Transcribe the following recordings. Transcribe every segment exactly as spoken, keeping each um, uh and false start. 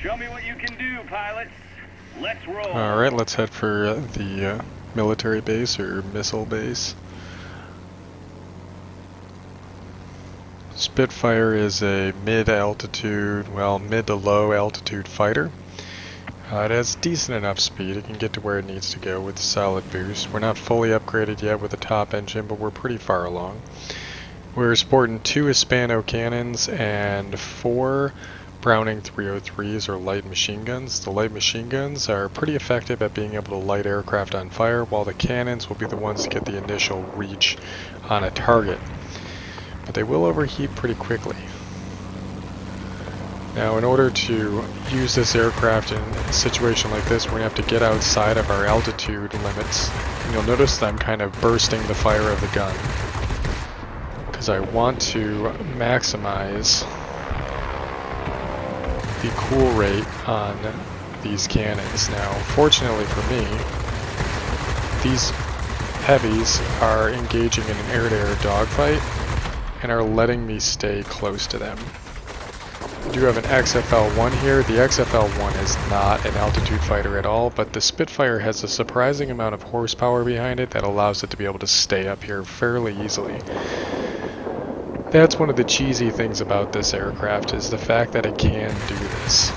Show me what you can do, pilots. Let's roll. All right, let's head for uh, the uh, military base or missile base. Spitfire is a mid-altitude, well, mid to low altitude fighter. Uh, it has decent enough speed. It can get to where it needs to go with solid boost. We're not fully upgraded yet with a top engine, but we're pretty far along. We're sporting two Hispano cannons and four Browning three oh threes or light machine guns. The light machine guns are pretty effective at being able to light aircraft on fire, while the cannons will be the ones to get the initial reach on a target. But they will overheat pretty quickly. Now, in order to use this aircraft in a situation like this, we're going to have to get outside of our altitude limits. And you'll notice that I'm kind of bursting the fire of the gun, because I want to maximize the cool rate on these cannons. Now, fortunately for me, these heavies are engaging in an air-to-air dogfight and are letting me stay close to them. We do have an X F L one here. The X F L one is not an altitude fighter at all, but the Spitfire has a surprising amount of horsepower behind it that allows it to be able to stay up here fairly easily. That's one of the cheesy things about this aircraft, is the fact that it can do this.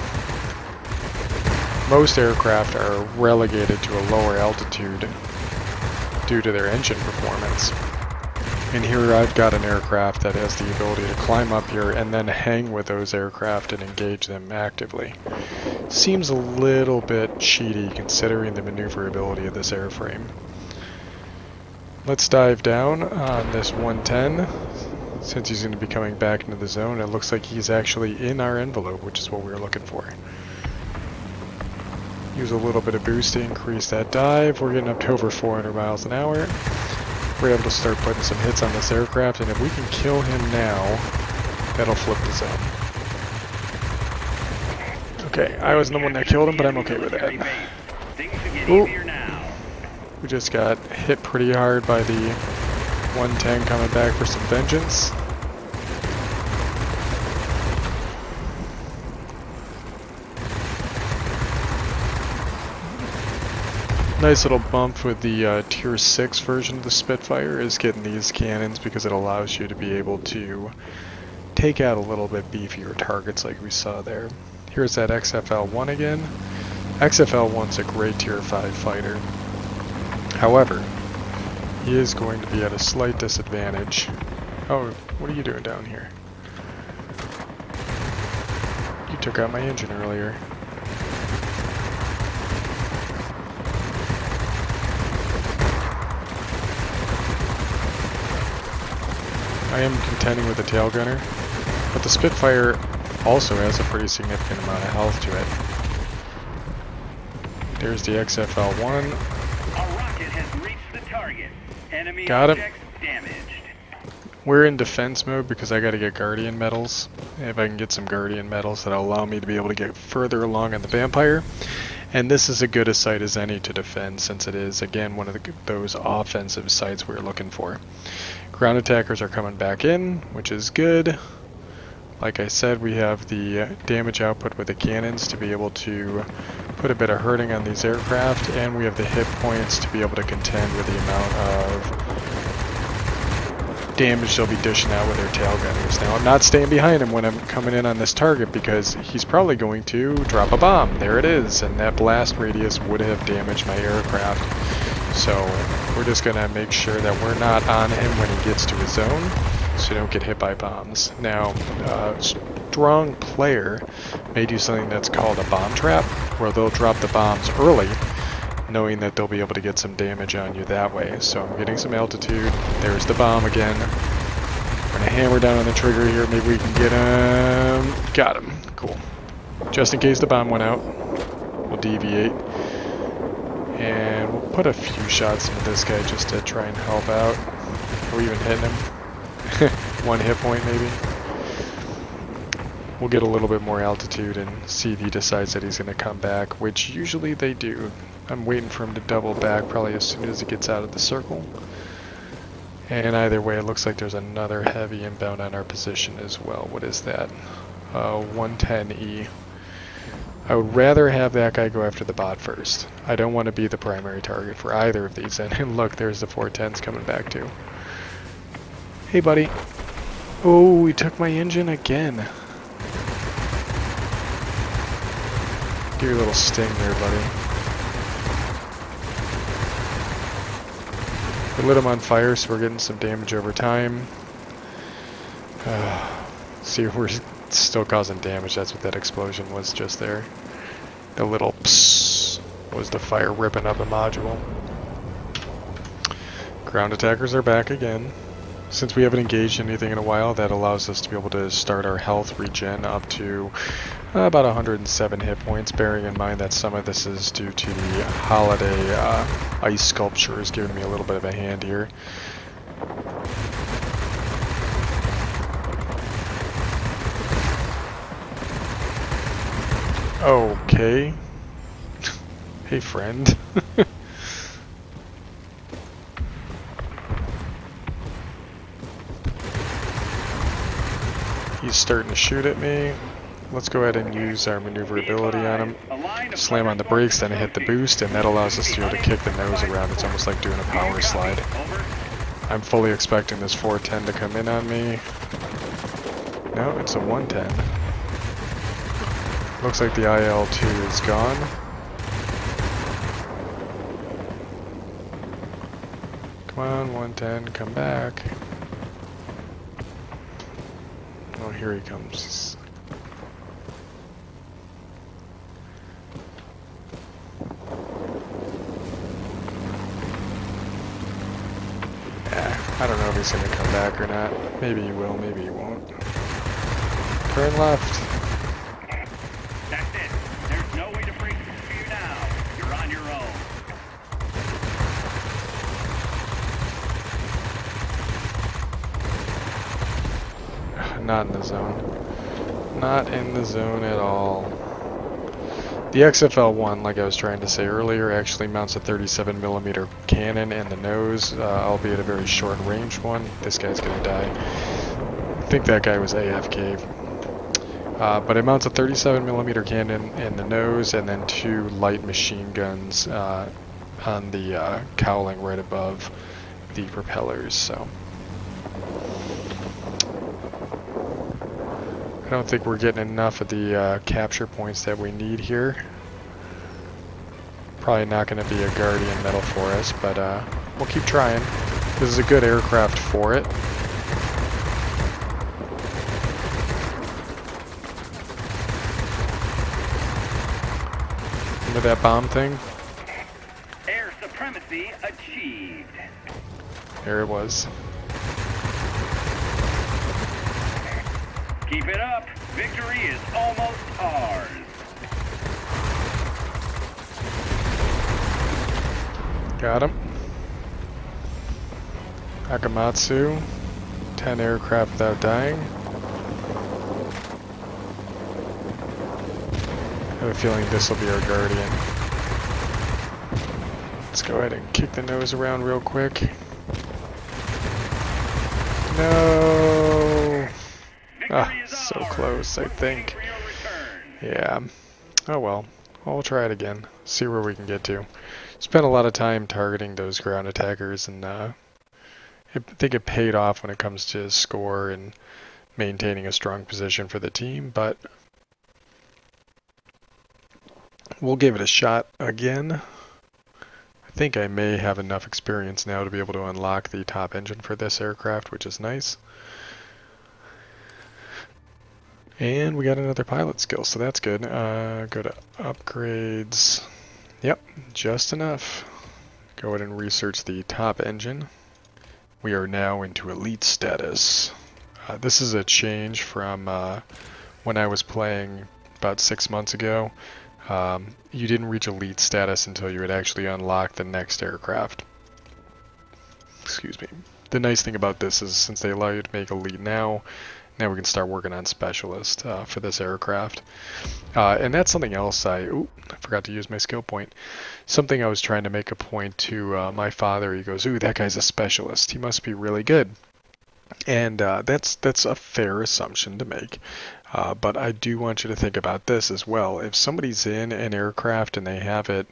Most aircraft are relegated to a lower altitude due to their engine performance. And here I've got an aircraft that has the ability to climb up here and then hang with those aircraft and engage them actively. Seems a little bit cheaty considering the maneuverability of this airframe. Let's dive down on this one ten. Since he's going to be coming back into the zone, it looks like he's actually in our envelope, which is what we were looking for. Use a little bit of boost to increase that dive. We're getting up to over four hundred miles an hour. We're able to start putting some hits on this aircraft, and if we can kill him now, that'll flip the zone. Okay, I was the one that killed him, but I'm okay with that. Ooh. We just got hit pretty hard by the one ten coming back for some vengeance. Nice little bump with the uh, tier six version of the Spitfire is getting these cannons, because it allows you to be able to take out a little bit beefier targets like we saw there. Here's that X F L one again. X F L one's a great tier five fighter. However, he is going to be at a slight disadvantage. Oh, what are you doing down here? You took out my engine earlier. I am contending with the tail gunner, but the Spitfire also has a pretty significant amount of health to it. There's the X F L one. Enemy got him. We're in defense mode because I got to get Guardian medals. If I can get some Guardian medals, that'll allow me to be able to get further along on the Vampire. And this is as good a site as any to defend, since it is, again, one of the, those offensive sites we're looking for. Ground attackers are coming back in, which is good. Like I said, we have the damage output with the cannons to be able to put a bit of hurting on these aircraft, and we have the hit points to be able to contend with the amount of damage they'll be dishing out with their tail gunners. Now, I'm not staying behind him when I'm coming in on this target, because he's probably going to drop a bomb. There it is, and that blast radius would have damaged my aircraft. So we're just going to make sure that we're not on him when he gets to his zone, so you don't get hit by bombs. Now, a strong player may do something that's called a bomb trap, where they'll drop the bombs early, knowing that they'll be able to get some damage on you that way. So I'm getting some altitude. There's the bomb again. We're gonna hammer down on the trigger here. Maybe we can get him. Got him. Cool. Just in case the bomb went out, we'll deviate. And we'll put a few shots into this guy just to try and help out. We're even hitting him. One hit point maybe. We'll get a little bit more altitude and see if he decides that he's going to come back, which usually they do. I'm waiting for him to double back probably as soon as he gets out of the circle. And either way, it looks like there's another heavy inbound on our position as well. What is that? Uh, one ten E. I would rather have that guy go after the bot first. I don't want to be the primary target for either of these. And look, there's the four tens coming back too. Hey, buddy. Oh, he took my engine again. Your little sting there, buddy. We lit him on fire, so we're getting some damage over time. Uh, see, we're still causing damage. That's what that explosion was just there. The little psss was the fire ripping up a module. Ground attackers are back again. Since we haven't engaged anything in a while, that allows us to be able to start our health regen up to about one hundred seven hit points, bearing in mind that some of this is due to the holiday uh, ice sculpture is giving me a little bit of a hand here. Okay. Hey, friend. He's starting to shoot at me. Let's go ahead and use our maneuverability on him. Slam on the brakes, then hit the boost, and that allows us to be able to kick the nose around. It's almost like doing a power slide. I'm fully expecting this four ten to come in on me. No, it's a one ten. Looks like the I L two is gone. Come on, one ten, come back. Oh, here he comes. Ah, I don't know if he's gonna come back or not. Maybe he will, maybe he won't. Turn left. That's it. There's no way to break through you now. You're on your own. Not in the zone. Not in the zone at all. The X F L one, like I was trying to say earlier, actually mounts a thirty-seven millimeter cannon in the nose, uh, albeit a very short range one. This guy's gonna die. I think that guy was A F K. Uh, but it mounts a thirty-seven millimeter cannon in the nose and then two light machine guns uh, on the uh, cowling right above the propellers. So. I don't think we're getting enough of the uh, capture points that we need here. Probably not going to be a Guardian medal for us, but uh, we'll keep trying. This is a good aircraft for it. Remember that bomb thing? Air supremacy achieved. There it was. Keep it up. Victory is almost ours. Got him. Akamatsu. ten aircraft without dying. I have a feeling this will be our Guardian. Let's go ahead and kick the nose around real quick. No. Ah, so close, I think. Yeah. Oh well. I'll try it again. See where we can get to. Spent a lot of time targeting those ground attackers, and uh, I think it paid off when it comes to score and maintaining a strong position for the team, but we'll give it a shot again. I think I may have enough experience now to be able to unlock the top engine for this aircraft, which is nice. And we got another pilot skill, so that's good. Uh, go to upgrades. Yep, just enough. Go ahead and research the top engine. We are now into elite status. Uh, this is a change from uh, when I was playing about six months ago. Um, you didn't reach elite status until you had actually unlocked the next aircraft. Excuse me. The nice thing about this is since they allow you to make elite now, Now we can start working on specialist uh, for this aircraft. Uh, and that's something else I, ooh, I forgot to use my skill point. Something I was trying to make a point to uh, my father. He goes, ooh, that guy's a specialist. He must be really good. And uh, that's that's a fair assumption to make. Uh, but I do want you to think about this as well. If somebody's in an aircraft and they have it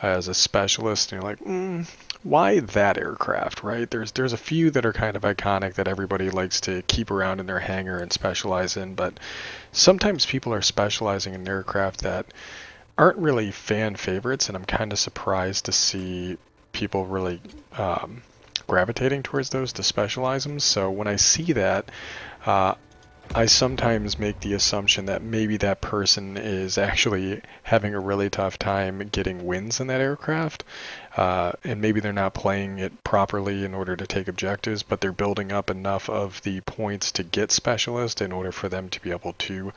as a specialist, and you're like, mm, why that aircraft, right? There's there's a few that are kind of iconic that everybody likes to keep around in their hangar and specialize in, but sometimes people are specializing in aircraft that aren't really fan favorites, and I'm kind of surprised to see people really um, gravitating towards those to specialize them. So when I see that, uh, I sometimes make the assumption that maybe that person is actually having a really tough time getting wins in that aircraft, uh, and maybe they're not playing it properly in order to take objectives, but they're building up enough of the points to get specialist in order for them to be able to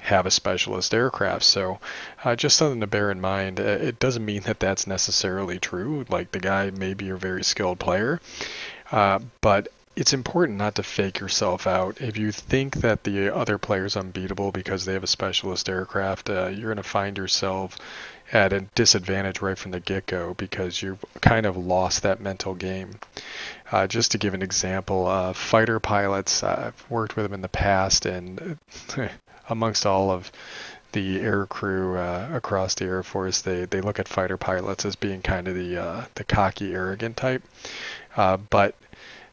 have a specialist aircraft. So uh, just something to bear in mind. It doesn't mean that that's necessarily true. Like, the guy may be a very skilled player, uh, but it's important not to fake yourself out. If you think that the other player is unbeatable because they have a specialist aircraft, uh, you're going to find yourself at a disadvantage right from the get-go, because you've kind of lost that mental game. Uh, just to give an example, uh, fighter pilots, I've worked with them in the past, and amongst all of the air crew uh, across the Air Force, they, they look at fighter pilots as being kind of the, uh, the cocky, arrogant type. Uh, but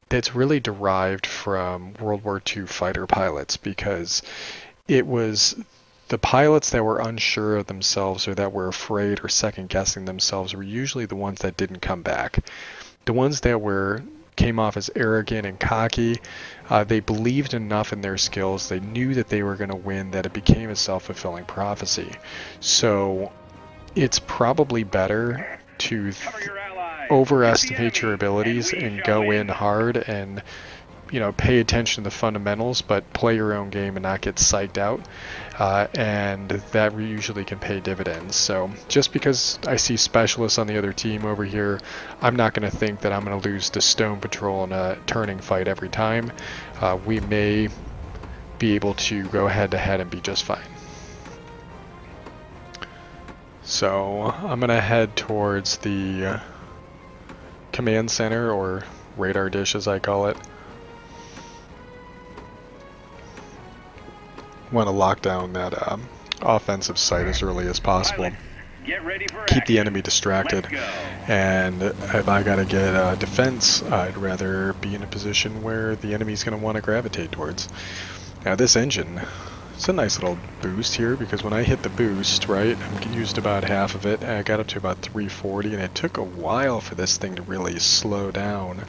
that's really derived from World War Two fighter pilots, because it was the pilots that were unsure of themselves or that were afraid or second-guessing themselves were usually the ones that didn't come back. The ones that were came off as arrogant and cocky, uh, they believed enough in their skills, they knew that they were going to win, that it became a self-fulfilling prophecy. So it's probably better to th- overestimate your abilities and go in hard and, you know, pay attention to the fundamentals, but play your own game and not get psyched out, uh, and that usually can pay dividends. So just because I see specialists on the other team over here, I'm not going to think that I'm going to lose to Stone Patrol in a turning fight every time. Uh, we may be able to go head to head and be just fine. So I'm going to head towards the uh, command center, or radar dish as I call it. Want to lock down that um, offensive site as early as possible. Get ready for Keep action. The enemy distracted, and if I gotta get uh, defense, I'd rather be in a position where the enemy's gonna want to gravitate towards. Now this engine, it's a nice little boost here, because when I hit the boost, right, I used about half of it, and I got up to about three forty, and it took a while for this thing to really slow down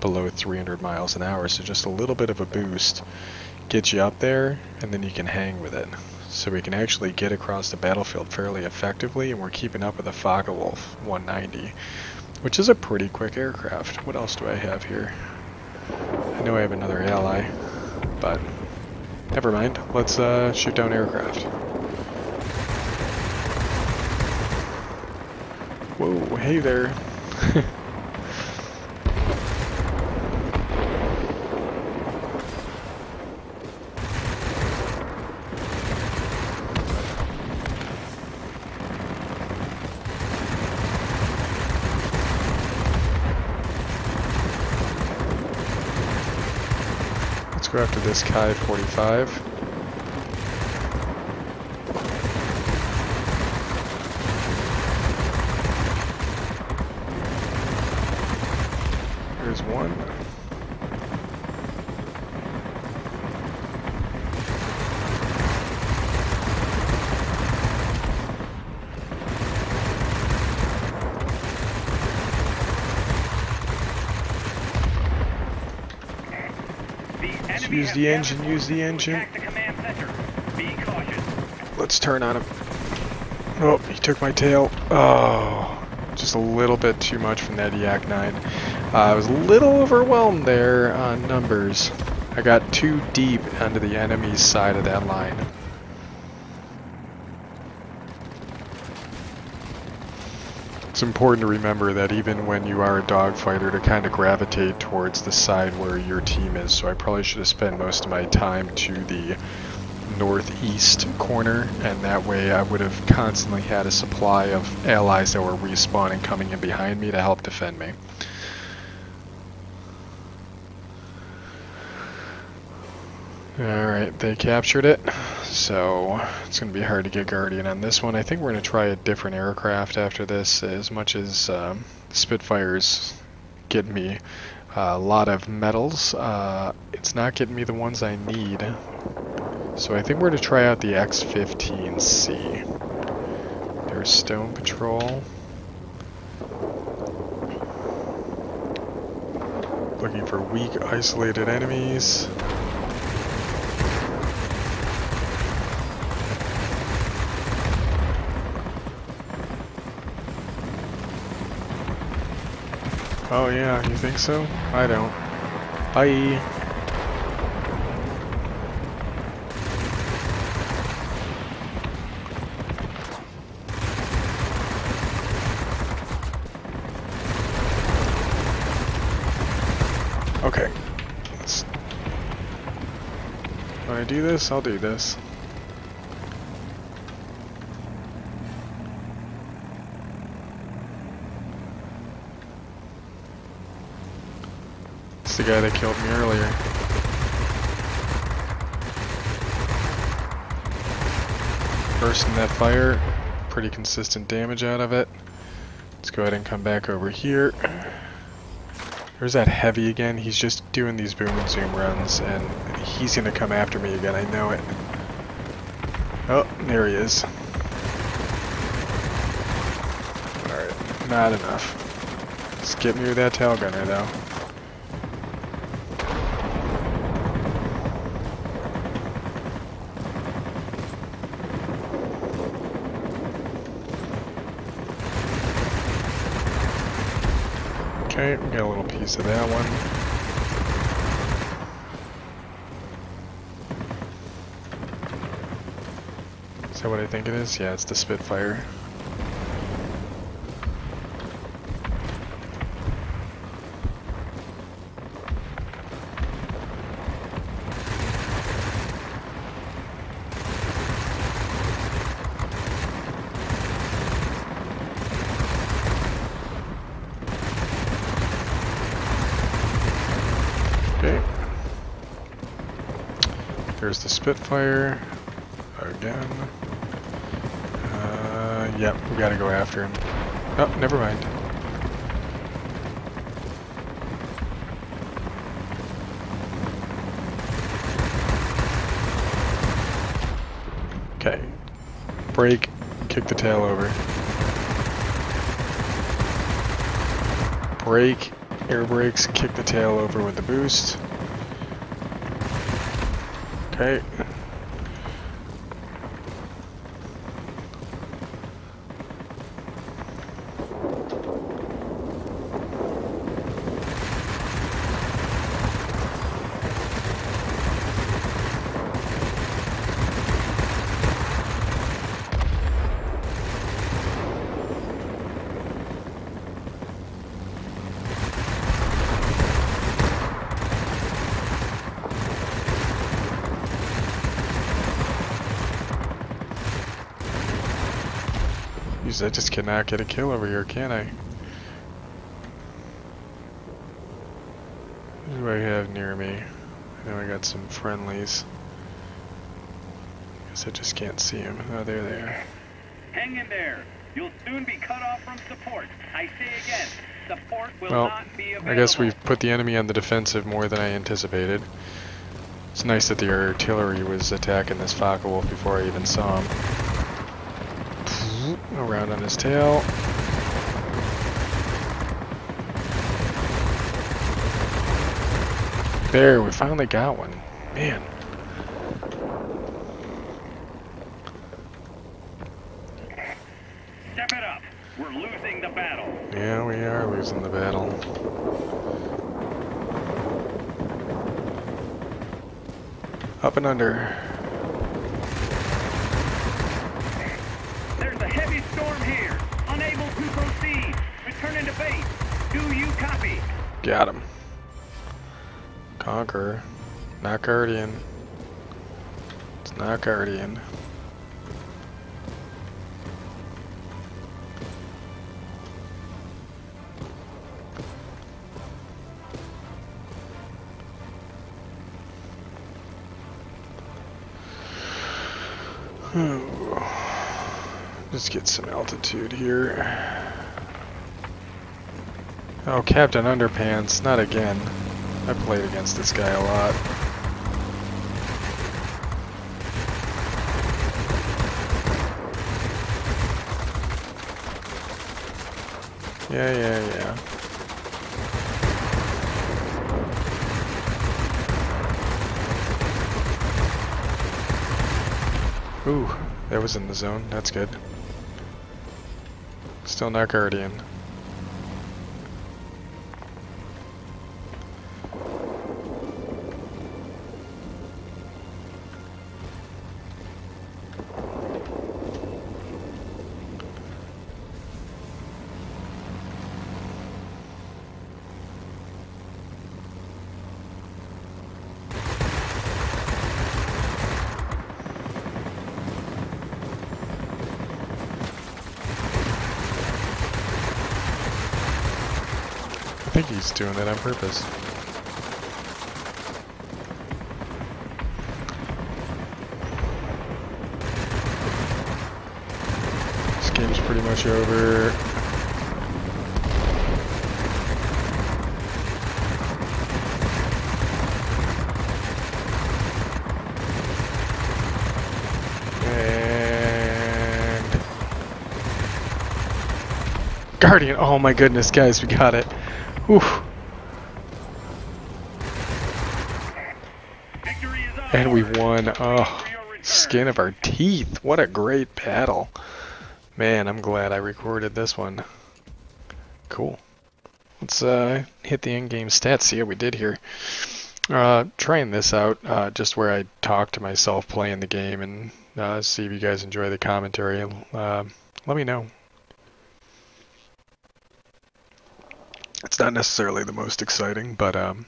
below three hundred miles an hour, so just a little bit of a boost gets you up there, and then you can hang with it. So we can actually get across the battlefield fairly effectively, and we're keeping up with a Focke-Wulf one ninety, which is a pretty quick aircraft. What else do I have here? I know I have another ally, but never mind, let's uh, shoot down aircraft. Whoa, hey there. After this K I forty-five. There's one. Use the engine, use the engine. Let's turn on him. Oh, he took my tail. Oh, just a little bit too much from that Yak nine. Uh, I was a little overwhelmed there on numbers. I got too deep onto the enemy's side of that line. It's important to remember that even when you are a dogfighter, to kind of gravitate towards the side where your team is. So I probably should have spent most of my time to the northeast corner, and that way I would have constantly had a supply of allies that were respawning coming in behind me to help defend me. Alright, they captured it, so it's going to be hard to get Guardian on this one. I think we're going to try a different aircraft after this, as much as um, Spitfires get me a lot of medals. Uh, it's not getting me the ones I need, so I think we're going to try out the X fifteen C. There's Stone Patrol. Looking for weak, isolated enemies. Oh yeah, you think so? I don't. Bye! Okay. Let's... When I do this, I'll do this. The guy that killed me earlier. Bursting that fire, pretty consistent damage out of it. Let's go ahead and come back over here. There's that heavy again. He's just doing these boom and zoom runs, and he's gonna come after me again. I know it. Oh, there he is. Alright, not enough. Let's get me with that tail gunner though. Okay, we got a little piece of that one. Is that what I think it is? Yeah, it's the Spitfire. There's the Spitfire again. Uh, yep, we gotta go after him. Oh, never mind. Okay. Break, kick the tail over. Break, air brakes, kick the tail over with the boost. Okay. I just cannot get a kill over here, can I? What do I have near me? I know I got some friendlies. I guess I just can't see them. Oh, there they are. Hang in there. You'll soon be cut off from support. I say again, support will well, not be available. I guess we've put the enemy on the defensive more than I anticipated. It's nice that the artillery was attacking this Focke-Wulf before I even saw him. Around on his tail. There, we finally got one. Man. Step it up. We're losing the battle. Yeah, we are losing the battle. Up and under. unable to proceed. Returning to base. Do you copy? Got him. Conqueror. Not Guardian. It's not Guardian. Let's get some altitude here. Oh, Captain Underpants, not again. I played against this guy a lot. Yeah, yeah, yeah. Ooh, that was in the zone. That's good. Still not Guardian. I think he's doing that on purpose. This game's pretty much over. And Guardian, oh my goodness, guys, we got it. Oof. And we won. Oh, skin of our teeth. What a great battle. Man, I'm glad I recorded this one. Cool. Let's uh, hit the in-game stats, see how we did here. Uh, trying this out, uh, just where I talk to myself playing the game, and uh, see if you guys enjoy the commentary. Uh, let me know. It's not necessarily the most exciting, but um,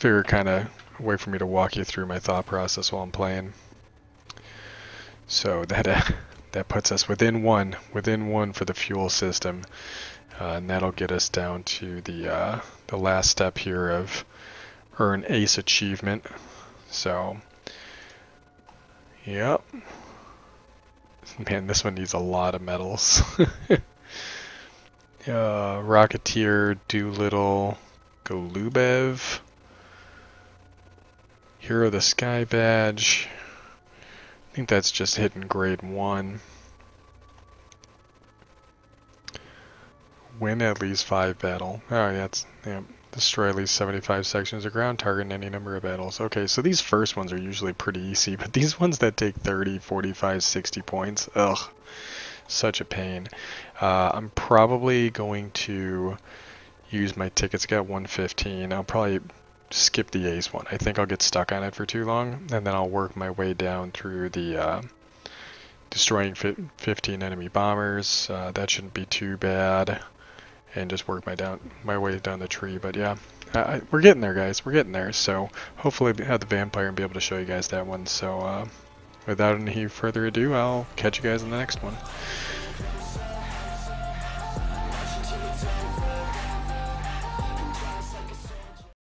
figure kind of a way for me to walk you through my thought process while I'm playing. So that uh, that puts us within one, within one for the fuel system, uh, and that'll get us down to the uh, the last step here of earn ace achievement. So, yep, man, this one needs a lot of medals. Uh, Rocketeer, Doolittle, Golubev, Hero of the Sky badge. I think that's just hitting grade one. Win at least five battle. Oh, yeah, that's, yeah. Destroy at least seventy-five sections of ground, target in any number of battles. Okay, so these first ones are usually pretty easy, but these ones that take thirty, forty-five, sixty points, ugh. Such a pain. Uh, I'm probably going to use my tickets. Got one fifteen. I'll probably skip the ace one. I think I'll get stuck on it for too long, and then I'll work my way down through the uh, destroying fifteen enemy bombers. Uh, that shouldn't be too bad, and just work my down my way down the tree. But yeah, I, I, we're getting there, guys. We're getting there. So hopefully I'll have the Vampire and be able to show you guys that one. So. Uh, Without any further ado, I'll catch you guys in the next one.